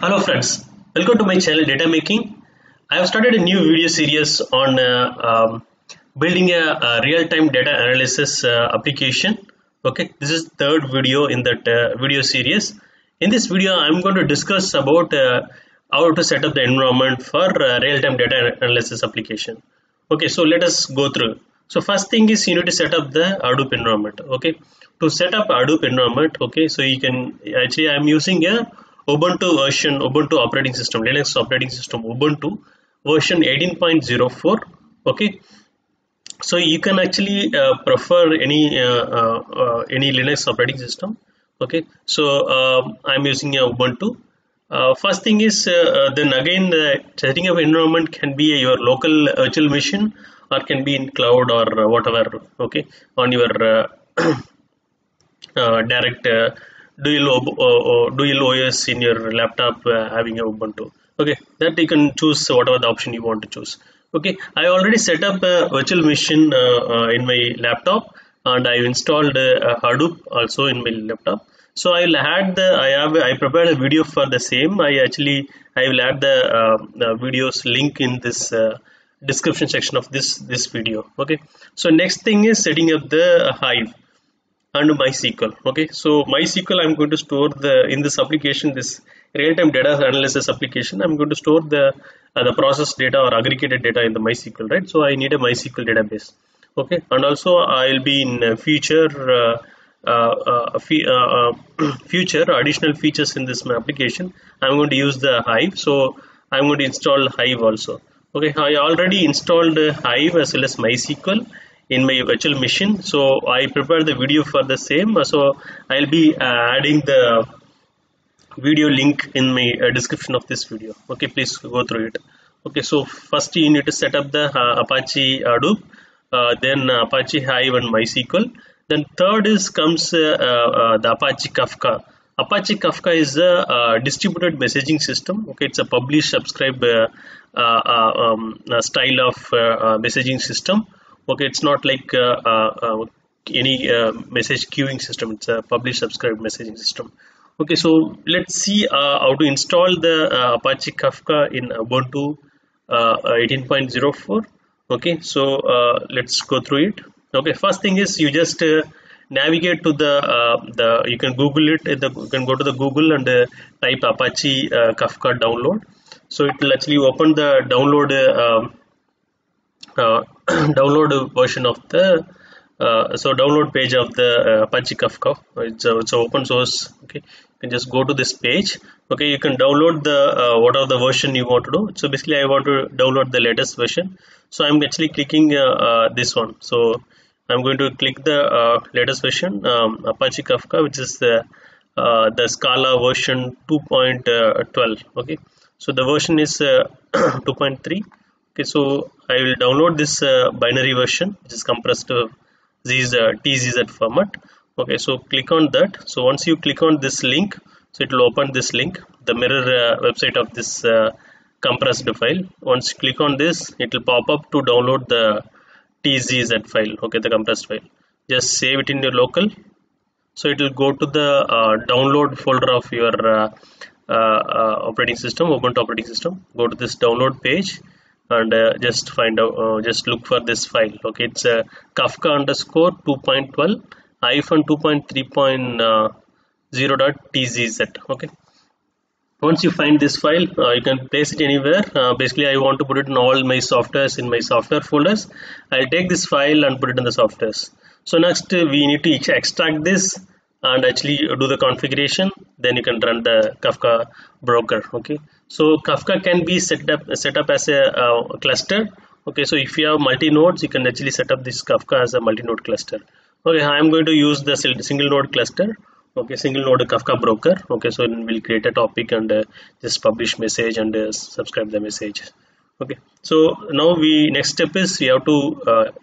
Hello friends, welcome to my channel Data Making. I have started a new video series on building a real-time data analysis application. Okay, this is third video in that video series. In this video, I'm going to discuss about how to set up the environment for real-time data analysis application. Okay, so let us go through. So first thing is you need to set up the Hadoop environment. Okay, to set up Hadoop environment. Okay, so you can actually I'm using a Ubuntu version, Ubuntu operating system, Linux operating system, Ubuntu version 18.04. Okay, so you can actually prefer any Linux operating system. Okay, so I'm using a Ubuntu. First thing is then again the setting up environment can be your local virtual machine or can be in cloud or whatever. Okay, on your direct. Dual OS in your laptop having a Ubuntu. Okay, that you can choose whatever the option you want to choose. Okay, I already set up a virtual machine in my laptop and I installed Hadoop also in my laptop. So I prepared a video for the same. I will add the videos link in this description section of this video. Okay, so next thing is setting up the Hive and MySQL. Okay, so MySQL I'm going to store in this application, this real-time data analysis application, I'm going to store the process data or aggregated data in the MySQL, right? So I need a MySQL database. Okay, and also I'll be in additional features in this application. I'm going to use the Hive, so I'm going to install Hive also. Okay, I already installed Hive as well as MySQL in my virtual machine, so I prepared the video for the same. So I'll be adding the video link in my description of this video. Okay, please go through it. Okay, so first you need to set up the Apache Hadoop, then Apache Hive and MySQL. Then third is comes the Apache Kafka. Apache Kafka is a distributed messaging system. Okay, it's a publish subscribe style of messaging system. Okay, it's not like any message queuing system, it's a publish subscribe messaging system. Okay, so let's see how to install the Apache Kafka in Ubuntu 18.04. Okay, so let's go through it. Okay, first thing is you just navigate to the you can Google it, you can go to the Google and type Apache Kafka download. So it will actually open the download download version of the download page of the Apache Kafka. It's open source. Okay, you can just go to this page. Okay, you can download the whatever the version you want to do. So basically I want to download the latest version, so I'm actually clicking this one. So I'm going to click the latest version Apache Kafka, which is the Scala version 2.12. okay, so the version is 2.3. Okay, so I will download this binary version, which is compressed to this TZZ format. Okay, so click on that. So once you click on this link, so it will open this link, the mirror website of this compressed file. Once you click on this, it will pop up to download the TZZ file. Okay, the compressed file. Just save it in your local. So it will go to the download folder of your operating system, Ubuntu operating system. Go to this download page and just find out, just look for this file. Okay, it's a Kafka underscore 2.12 hyphen 2.3.0.tzz. okay, once you find this file, you can place it anywhere. Basically I want to put it in all my softwares, in my software folders. I'll take this file and put it in the softwares. So next we need to extract this and actually do the configuration, then you can run the Kafka broker. Okay, so Kafka can be set up as a cluster. Okay, so if you have multi nodes, you can actually set up this Kafka as a multi node cluster. Okay, I'm going to use the single node cluster. Okay, single node Kafka broker. Okay, so we'll create a topic and just publish message and subscribe the message. Okay, so now we next step is you have to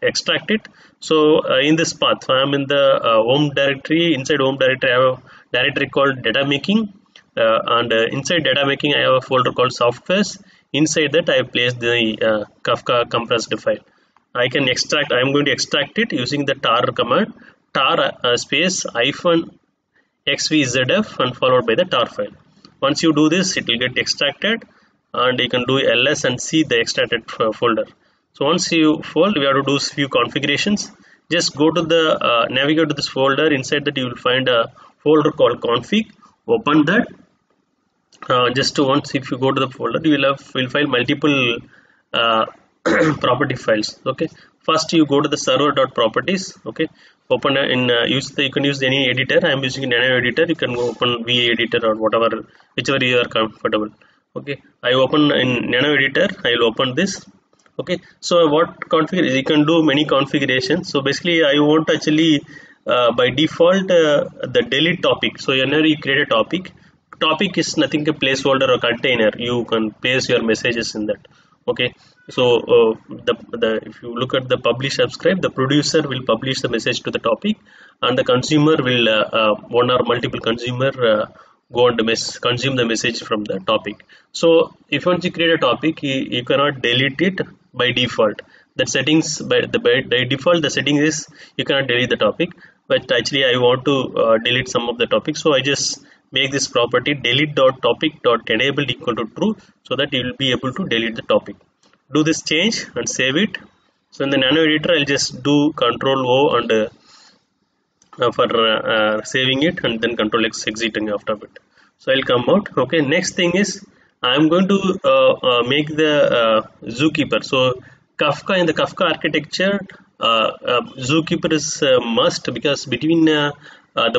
extract it. So in this path I am in the home directory. Inside home directory I have a directory called data making, and inside data making I have a folder called softwares. Inside that I placed the Kafka compressed file. I am going to extract it using the tar command, tar space hyphen xvzf and followed by the tar file. Once you do this, it will get extracted, and you can do ls and see the extracted folder. So once you fold, we have to do few configurations. Just go to the navigate to this folder. Inside that you will find a folder called config. Open that. If you go to the folder, you will find multiple property files. Okay. First, you go to the server.properties. Okay. Open in you can use any editor. I am using an editor. You can open VA editor or whatever, whichever you are comfortable. Okay. I open in nano editor. I will open this. Okay, so what configure, you can do many configurations. So basically I want actually by default the delete topic. So whenever you create a topic is nothing a placeholder or container. You can place your messages in that. Okay, so if you look at the publish subscribe, the producer will publish the message to the topic, and the consumer will one or multiple consumer go and consume the message from the topic. So if once you create a topic, you cannot delete it by default. The settings by default, the setting is you cannot delete the topic, but actually I want to delete some of the topics. So I just make this property delete.topic.enabled equal to true, so that you will be able to delete the topic. Do this change and save it. So in the nano editor, I'll just do Control-O and for saving it, and then Control-X exiting after it. So I'll come out. Okay, next thing is I'm going to make the Zookeeper. So Kafka, in the Kafka architecture, Zookeeper is must, because between the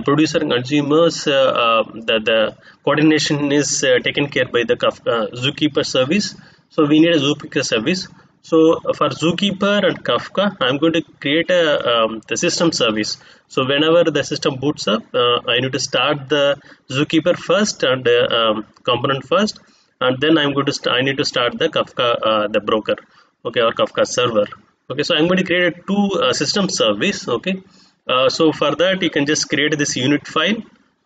producer and consumers, the coordination is taken care by the Kafka Zookeeper service. So we need a Zookeeper service. So for Zookeeper and Kafka, I'm going to create the system service. So whenever the system boots up, I need to start the Zookeeper first and the component first, and then I need to start the Kafka the broker, okay, or Kafka server. Okay, so I'm going to create a two system service. Okay, so for that you can just create this unit file.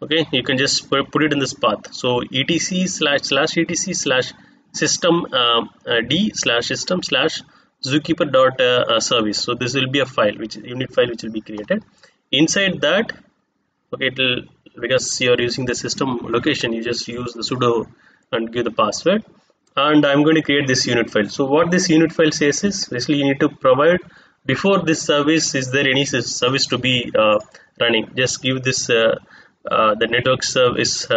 Okay, you can just put it in this path. So etc/etc/system/d/system/zookeeper service. So this will be a file, which unit file, which will be created. Inside that, okay, it will, because you are using the system location, you just use the sudo and give the password, and I'm going to create this unit file. So what this unit file says is basically you need to provide before this service, is there any service to be running. Just give this the network service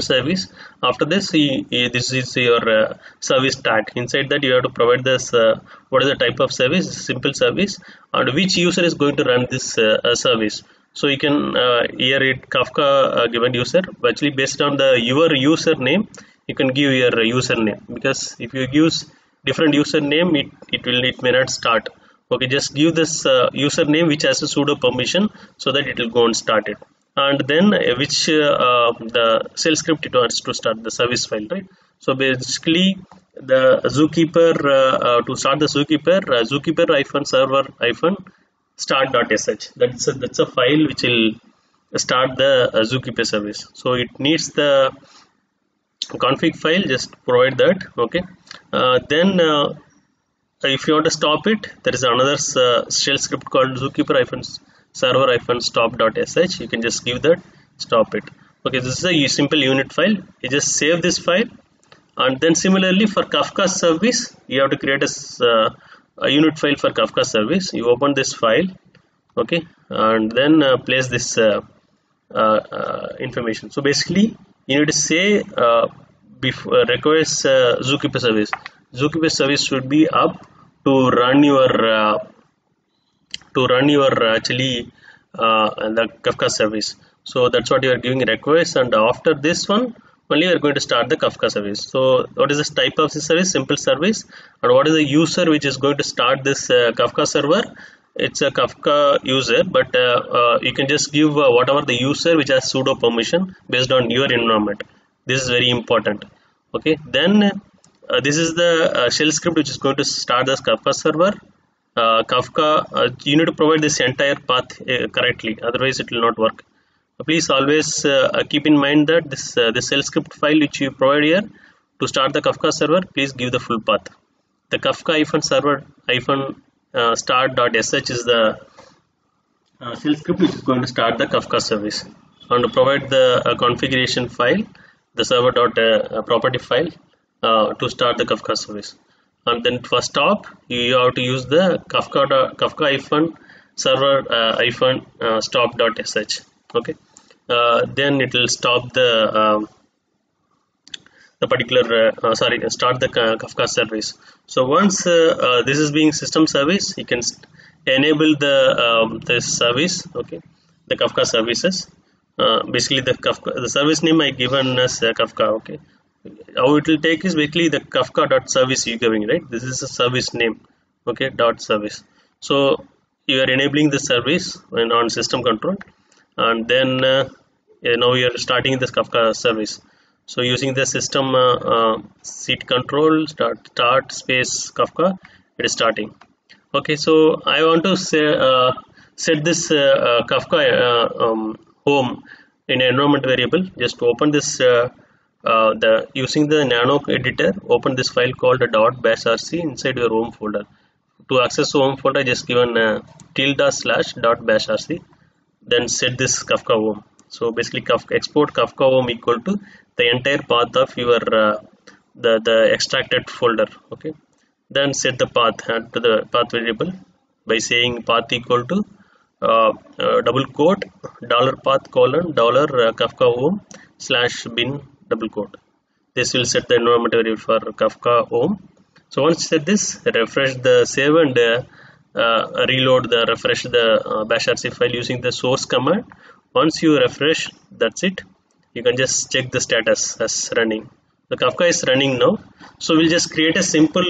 service. After this, this is your service tag. Inside that you have to provide this what is the type of service, simple service, and which user is going to run this service. So you can here it Kafka given user, but actually based on your username you can give your username, because if you use different username it may not start. Okay, just give this username which has a sudo permission, so that it will go and start it. And then which the shell script it wants to start the service file, right? So basically the Zookeeper to start the Zookeeper, zookeeper-server-start.sh. That's a file which will start the Zookeeper service. So it needs the config file. Just provide that. Okay. Then if you want to stop it, there is another shell script called zookeeper-server-stop.sh. you can just give that, stop it. Okay, this is a simple unit file. You just save this file, and then similarly for Kafka service you have to create a unit file for Kafka service. You open this file, okay, and then place this information. So basically you need to say before requires Zookeeper service. Zookeeper service should be up to run your the Kafka service. So that's what you are giving request, and after this one only you are going to start the Kafka service. So what is this type of service? Simple service. And what is the user which is going to start this Kafka server? It's a Kafka user, but you can just give whatever the user which has sudo permission based on your environment. This is very important. Okay, then this is the shell script which is going to start this Kafka server. You need to provide this entire path correctly, otherwise it will not work. Please always keep in mind that this shell script file which you provide here to start the Kafka server, please give the full path. The kafka-server-start.sh is the shell script which is going to start the Kafka service. I'm going to provide the configuration file, the server dot property file to start the Kafka service. And then for stop, you have to use the kafka-server-stop.sh. Okay, then it will stop the particular start the Kafka service. So once this is being system service, you can enable the this service. Okay, the Kafka services. Basically the Kafka, the service name I given as Kafka. Okay, how it will take is basically the Kafka dot service you giving, right? This is a service name. Okay, dot service. So you are enabling the service and on system control, and then now you are starting this Kafka service. So using the system seat control start space Kafka, it is starting. Okay, so I want to say, set this Kafka home in environment variable. Just open this using the nano editor, open this file called .bashrc inside your home folder. To access home folder, just given /.bashrc, then set this Kafka home. So basically Kafka, export Kafka home equal to the entire path of your the extracted folder. Okay, then set the path to the path variable by saying path equal to double quote $path: Kafka home /bin double quote. This will set the environment variable for Kafka home. So once you set this, refresh the save and reload the refresh the bashrc file using the source command. Once you refresh, that's it. You can just check the status as running. The Kafka is running now. So we'll just create a simple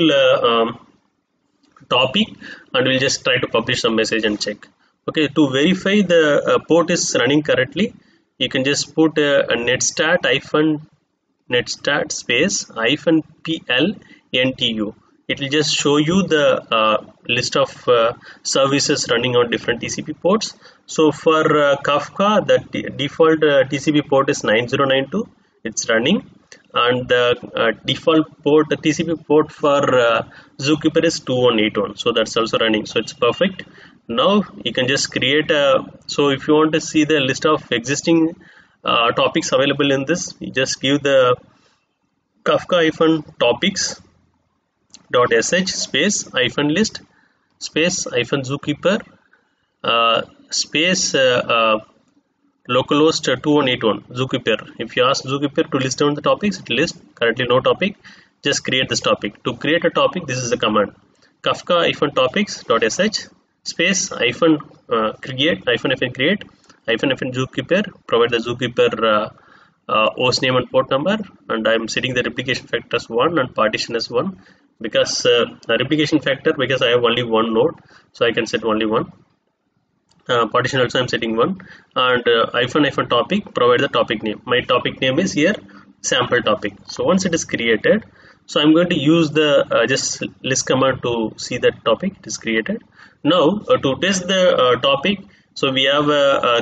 topic and we'll just try to publish some message and check. Okay, to verify the port is running correctly, you can just put a netstat -pl ntu. It will just show you the list of services running on different TCP ports. So for Kafka, the default TCP port is 9092. It's running, and the default port, the TCP port for Zookeeper is 2181. So that's also running. So it's perfect. Now you can just create a, so if you want to see the list of existing topics available in this, you just give the kafka-topics.sh space -list space -zookeeper space localhost 2181 Zookeeper. If you ask Zookeeper to list down the topics, it lists currently no topic. Just create this topic. To create a topic, this is the command: kafka-topics.sh space create Zookeeper. Provide the Zookeeper host name and port number, and I'm setting the replication factor as 1 and partition as 1, because replication factor, because I have only one node, so I can set only one. Partition also I'm setting 1, and --topic, provide the topic name. My topic name is here sample topic. So once it is created, so I'm going to use the just list command to see that topic. It is created. Now to test the topic, so we have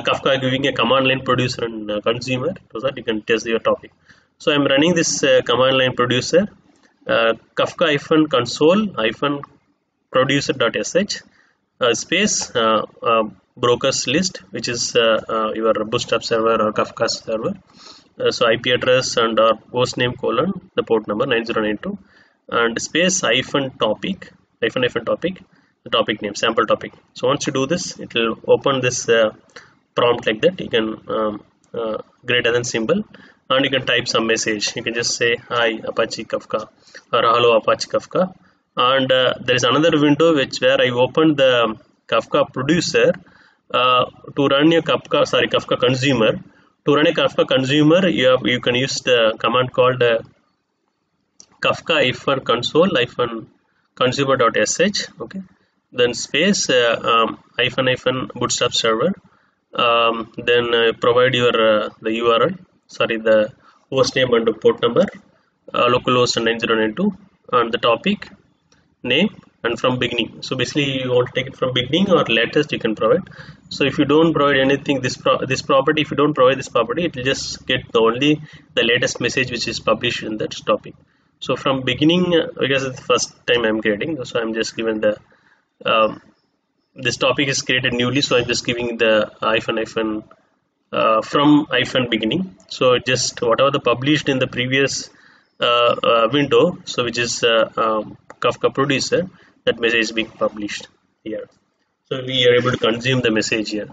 Kafka giving a command line producer and consumer, so that you can test your topic. So I'm running this command line producer, kafka-console-producer.sh space brokers list, which is your bootstrap server or Kafka server. So IP address and our host name the port number 9092, and space -topic the topic name sample topic. So once you do this, it will open this prompt like that. You can >= symbol, and you can type some message. You can just say hi Apache Kafka or hello Apache Kafka. And there is another window which where I opened the Kafka producer to run your Kafka consumer. To run a Kafka consumer, you can use the command called kafka-console-consumer.sh. Okay, then space --bootstrap server. Then provide your the URL, the host name and the port number, localhost 9092, and the topic name, and from beginning. So basically you want to take it from beginning or latest, you can provide. So if you don't provide anything, if you don't provide this property, it will just get only the latest message which is published in that topic. So from beginning, because it's the first time I'm creating, so I'm just given the this topic is created newly, so I'm just giving the from -beginning. So just whatever the published in the previous window, so which is Kafka producer, that message is being published here. So we are able to consume the message here.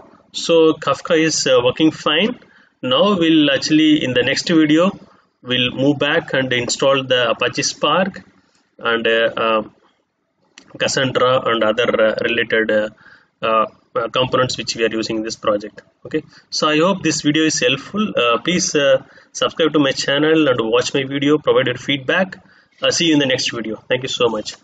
So Kafka is working fine. Now we'll actually, in the next video, we'll move back and install the Apache Spark and Cassandra and other related components which we are using in this project. Okay, so I hope this video is helpful. Please subscribe to my channel and watch my video, provide your feedback. See you in the next video. Thank you so much.